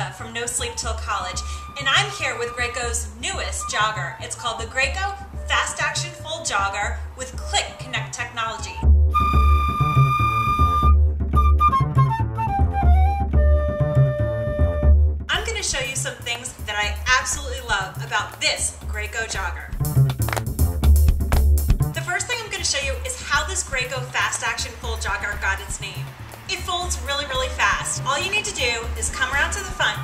Erica from No Sleep Till College, and I'm here with Graco's newest jogger. It's called the Graco Fast Action Fold Jogger with Click Connect technology. I'm going to show you some things that I absolutely love about this Graco jogger. The first thing I'm going to show you is how this Graco Fast Action Fold Jogger got its name. It folds really, really fast. All you need to do is come around to the front.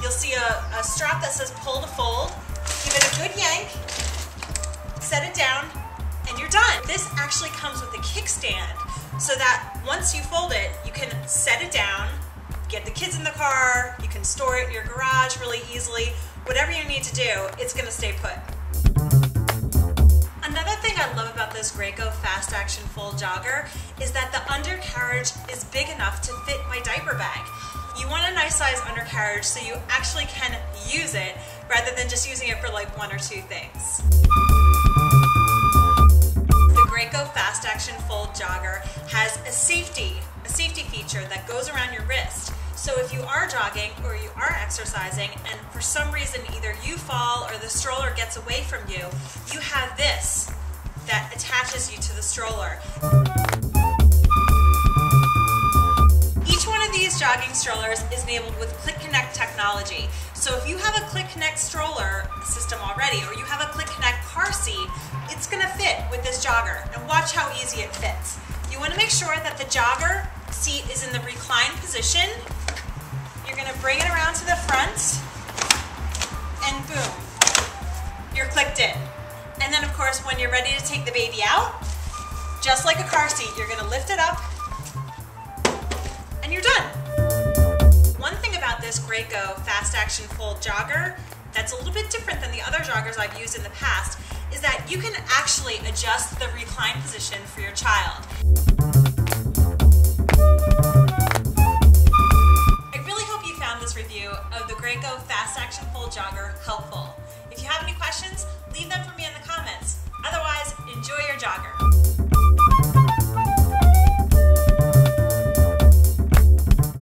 You'll see a strap that says pull to fold. Give it a good yank, set it down, and you're done. This actually comes with a kickstand so that once you fold it, you can set it down, get the kids in the car, you can store it in your garage really easily. Whatever you need to do, it's gonna stay put. Another thing I love about this Graco Fast Action Fold Jogger is that the undercarriage is big enough to fit my diaper bag. You want a nice size undercarriage so you actually can use it rather than just using it for like one or two things. The Graco Fast Action Fold Jogger has a safety feature that goes around your wrist. So if you are jogging or you are exercising and for some reason either you fall or the stroller gets away from you, you have this that attaches you to the stroller. Each one of these jogging strollers is enabled with Click Connect technology. So if you have a Click Connect stroller system already or you have a Click Connect car seat, it's going to fit with this jogger. And watch how easy it fits. You want to make sure that the jogger seat is in the reclined position. You're going to bring it around to the front and boom, you're clicked in. And then of course when you're ready to take the baby out, just like a car seat, you're going to lift it up and you're done. One thing about this Graco Fast Action Fold Jogger that's a little bit different than the other joggers I've used in the past is that you can actually adjust the recline position for your child.